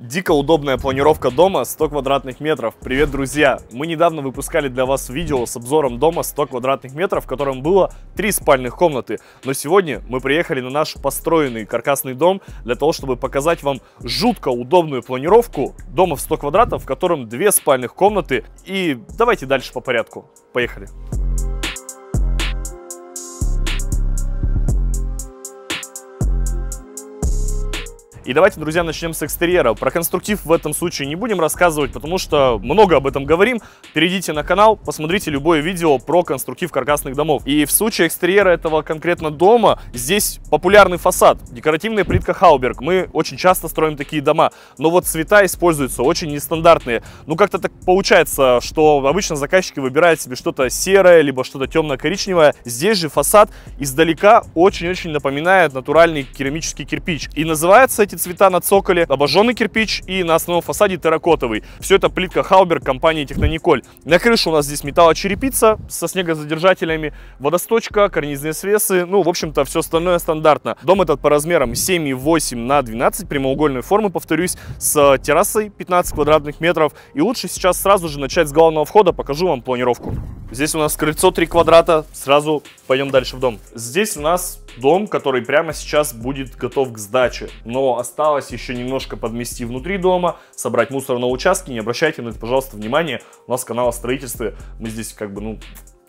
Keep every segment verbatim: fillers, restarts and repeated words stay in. Дико удобная планировка дома сто квадратных метров. Привет, друзья! Мы недавно выпускали для вас видео с обзором дома сто квадратных метров, в котором было три спальных комнаты. Но сегодня мы приехали на наш построенный каркасный дом для того, чтобы показать вам жутко удобную планировку дома в сто квадратов, в котором две спальных комнаты. И давайте дальше по порядку. Поехали! И давайте, друзья, начнем с экстерьера. Про конструктив в этом случае не будем рассказывать, потому что много об этом говорим. Перейдите на канал, посмотрите любое видео про конструктив каркасных домов. И в случае экстерьера этого конкретно дома, здесь популярный фасад, декоративная плитка Hauberk. Мы очень часто строим такие дома, но вот цвета используются очень нестандартные. Ну, как-то так получается, что обычно заказчики выбирают себе что-то серое, либо что-то темно-коричневое. Здесь же фасад издалека очень-очень напоминает натуральный керамический кирпич. И называется эти цвета на цоколе обожженный кирпич и на основном фасаде терракотовый. Все это плитка Hauberk компании Технониколь. На крыше у нас здесь металлочерепица со снегозадержателями, водосточка, карнизные свесы, ну, в общем-то, все остальное стандартно. Дом этот по размерам семь и восемь на двенадцать, прямоугольной формы, повторюсь, с террасой пятнадцать квадратных метров. И лучше сейчас сразу же начать с главного входа, покажу вам планировку. Здесь у нас крыльцо три квадрата, сразу пойдем дальше в дом. Здесь у нас дом, который прямо сейчас будет готов к сдаче, но осталось еще немножко подмести внутри дома, собрать мусор на участке. Не обращайте на это, пожалуйста, внимания, у нас канал о строительстве, мы здесь как бы, ну,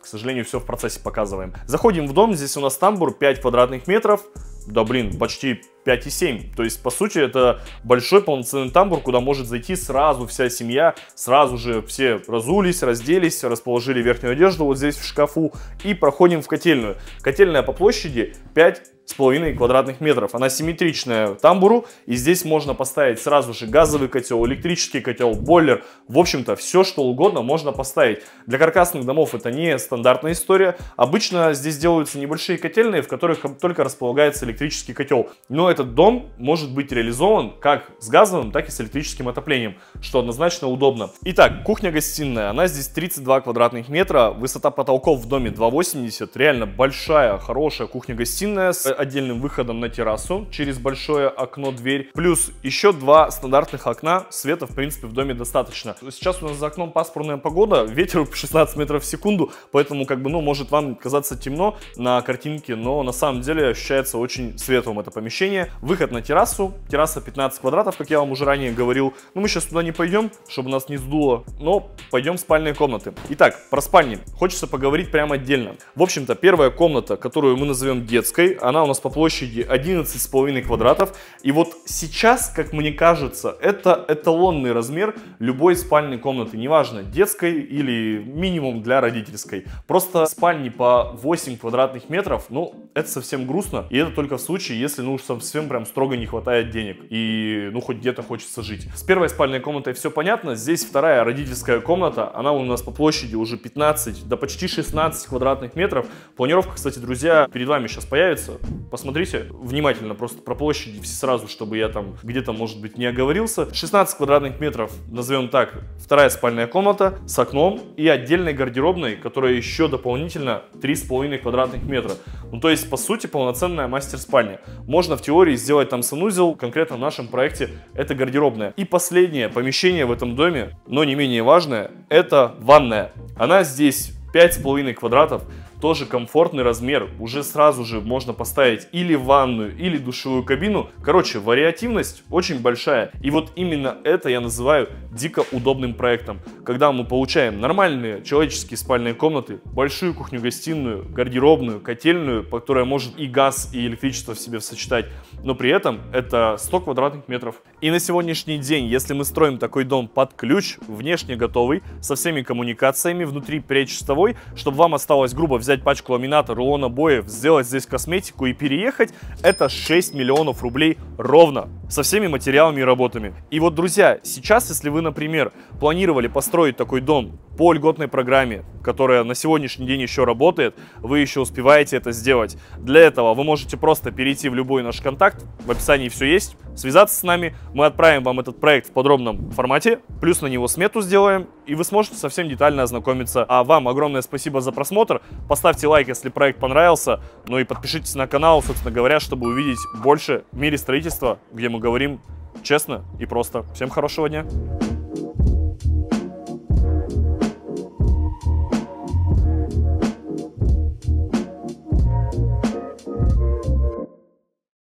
к сожалению, все в процессе показываем. Заходим в дом, здесь у нас тамбур пять квадратных метров, да блин, почти пять и семь, то есть, по сути, это большой полноценный тамбур, куда может зайти сразу вся семья, сразу же все разулись, разделись, расположили верхнюю одежду вот здесь в шкафу и проходим в котельную. Котельная по площади пять с половиной квадратных метров, она симметричная тамбуру, и здесь можно поставить сразу же газовый котел, электрический котел, бойлер, в общем-то, все, что угодно можно поставить. Для каркасных домов это не стандартная история, обычно здесь делаются небольшие котельные, в которых только располагается электрический котел, но этот дом может быть реализован как с газовым, так и с электрическим отоплением, что однозначно удобно. Итак, кухня-гостиная, она здесь тридцать два квадратных метра, высота потолков в доме два восемьдесят, реально большая, хорошая кухня-гостиная с отдельным выходом на террасу через большое окно-дверь, плюс еще два стандартных окна, света в принципе в доме достаточно. Сейчас у нас за окном пасмурная погода, ветер шестнадцать метров в секунду, поэтому как бы, ну, может вам казаться темно на картинке, но на самом деле ощущается очень светлым это помещение. Выход на террасу, терраса пятнадцать квадратов, как я вам уже ранее говорил. Но мы сейчас туда не пойдем, чтобы нас не сдуло, но пойдем в спальные комнаты. Итак, про спальни хочется поговорить прямо отдельно. В общем-то, первая комната, которую мы назовем детской, она у нас по площади одиннадцать с половиной квадратов. И вот сейчас, как мне кажется, это эталонный размер любой спальной комнаты, неважно, детской или минимум для родительской. Просто спальни по восемь квадратных метров, ну, это совсем грустно, и это только в случае, если, ну, уж совсем прям строго не хватает денег и, ну, хоть где-то хочется жить. С первой спальной комнатой все понятно. Здесь вторая родительская комната, она у нас по площади уже пятнадцать, да почти шестнадцать квадратных метров. Планировка, кстати, друзья, перед вами сейчас появится. Посмотрите внимательно просто про площади все сразу, чтобы я там где-то, может быть, не оговорился. шестнадцать квадратных метров, назовем так, вторая спальная комната с окном и отдельной гардеробной, которая еще дополнительно три с половиной квадратных метра. Ну, то есть, по сути, полноценная мастер-спальня. Можно в теории сделать там санузел, конкретно в нашем проекте это гардеробная. И последнее помещение в этом доме, но не менее важное, это ванная. Она здесь пять с половиной квадратов, тоже комфортный размер, уже сразу же можно поставить или ванную, или душевую кабину. Короче, вариативность очень большая. И вот именно это я называю дико удобным проектом, когда мы получаем нормальные человеческие спальные комнаты, большую кухню-гостиную, гардеробную, котельную, которая может и газ, и электричество в себе сочетать, но при этом это сто квадратных метров. И на сегодняшний день, если мы строим такой дом под ключ, внешне готовый, со всеми коммуникациями, внутри перечистовой, чтобы вам осталось грубо взять пачку ламината, рулон обоев, сделать здесь косметику и переехать, это шесть миллионов рублей ровно, со всеми материалами и работами. И вот, друзья, сейчас, если вы, например, планировали построить такой дом по льготной программе, которая на сегодняшний день еще работает, вы еще успеваете это сделать. Для этого вы можете просто перейти в любой наш контакт, контакт, в описании все есть. Связаться с нами, мы отправим вам этот проект в подробном формате, плюс на него смету сделаем, и вы сможете совсем детально ознакомиться. А вам огромное спасибо за просмотр, поставьте лайк, если проект понравился, ну и подпишитесь на канал, собственно говоря, чтобы увидеть больше в мире строительства, где мы говорим честно и просто. Всем хорошего дня!